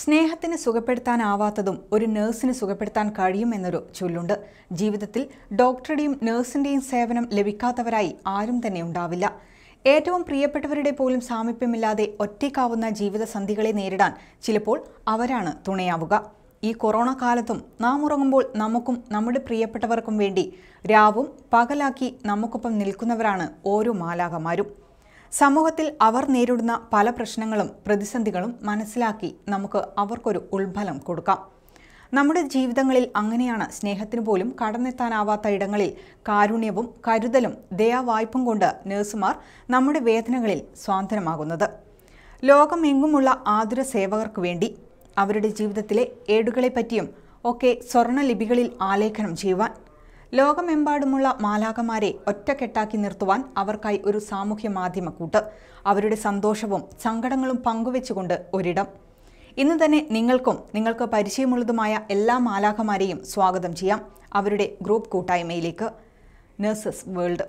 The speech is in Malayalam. സ്നേഹത്തിനെ സുഖപ്പെടുത്താനാവാത്തതും ഒരു നഴ്സിനെ സുഖപ്പെടുത്താൻ കഴിയുമെന്നൊരു ചൊല്ലുണ്ട്. ജീവിതത്തിൽ ഡോക്ടറുടെയും നഴ്സിന്റെയും സേവനം ലഭിക്കാത്തവരായി ആരും തന്നെ ഉണ്ടാവില്ല. ഏറ്റവും പ്രിയപ്പെട്ടവരുടെ പോലും സാമീപ്യമില്ലാതെ ഒറ്റയ്ക്കാവുന്ന ജീവിതസന്ധികളെ നേരിടാൻ ചിലപ്പോൾ അവരാണ് തുണയാവുക. ഈ കൊറോണ കാലത്തും നാം ഉറങ്ങുമ്പോൾ നമുക്കും നമ്മുടെ പ്രിയപ്പെട്ടവർക്കും വേണ്ടി രാവും പകലാക്കി നമുക്കൊപ്പം നിൽക്കുന്നവരാണ് ഓരോ മാലാഖമാരും. സമൂഹത്തിൽ അവർ നേരിടുന്ന പല പ്രശ്നങ്ങളും പ്രതിസന്ധികളും മനസ്സിലാക്കി നമുക്ക് അവർക്കൊരു ഉൾബലം കൊടുക്കാം. നമ്മുടെ ജീവിതങ്ങളിൽ അങ്ങനെയാണ് സ്നേഹത്തിന് പോലും കടന്നെത്താനാവാത്ത ഇടങ്ങളിൽ കാരുണ്യവും കരുതലും ദയാവായ്പും കൊണ്ട് നഴ്സുമാർ നമ്മുടെ വേദനകളിൽ സ്വാന്തനമാകുന്നത്. ലോകമെങ്ങുമുള്ള ആതുര സേവകർക്ക് വേണ്ടി അവരുടെ ജീവിതത്തിലെ ഏടുകളെപ്പറ്റിയും ഒക്കെ സ്വർണ്ണലിപികളിൽ ആലേഖനം ചെയ്യുവാൻ, ലോകമെമ്പാടുമുള്ള മാലാഖമാരെ ഒറ്റക്കെട്ടാക്കി നിർത്തുവാൻ അവർക്കായി ഒരു സാമൂഹ്യ മാധ്യമക്കൂട്ട്, അവരുടെ സന്തോഷവും സങ്കടങ്ങളും പങ്കുവെച്ചുകൊണ്ട് ഒരിടം. ഇന്ന് തന്നെ നിങ്ങൾക്കും നിങ്ങൾക്ക് പരിചയമുള്ളതുമായ എല്ലാ മാലാഖമാരെയും സ്വാഗതം ചെയ്യാം അവരുടെ ഗ്രൂപ്പ് കൂട്ടായ്മയിലേക്ക്. Nurses world.